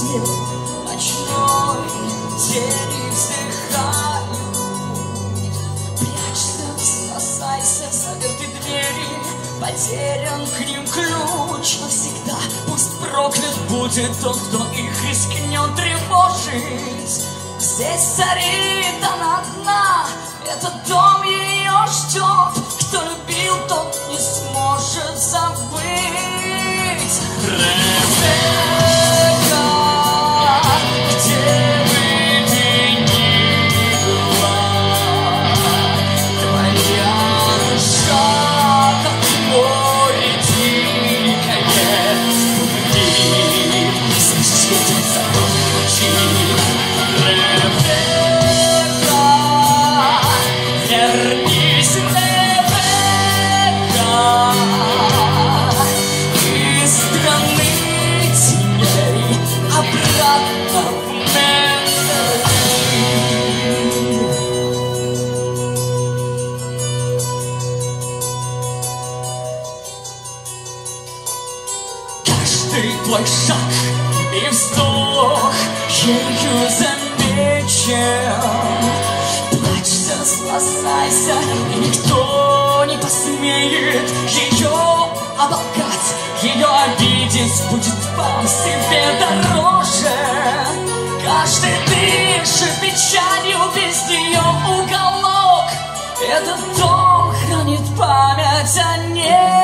свет ночной, тени вздыхаю. Прячься, спасайся за заперты двери, потерян к ним ключ навсегда. Пусть проклят будет тот, кто их рискнет тревожить. Здесь царит она одна, этот дом ее ждет. Кто любил, тот не сможет забыть. Твой шаг и вздох ею замечен. Плачься, спасайся, и никто не посмеет ее оболгать, ее обидеть. Будет вам себе дороже. Каждый дышит печалью, без нее уголок. Этот дом хранит память о ней.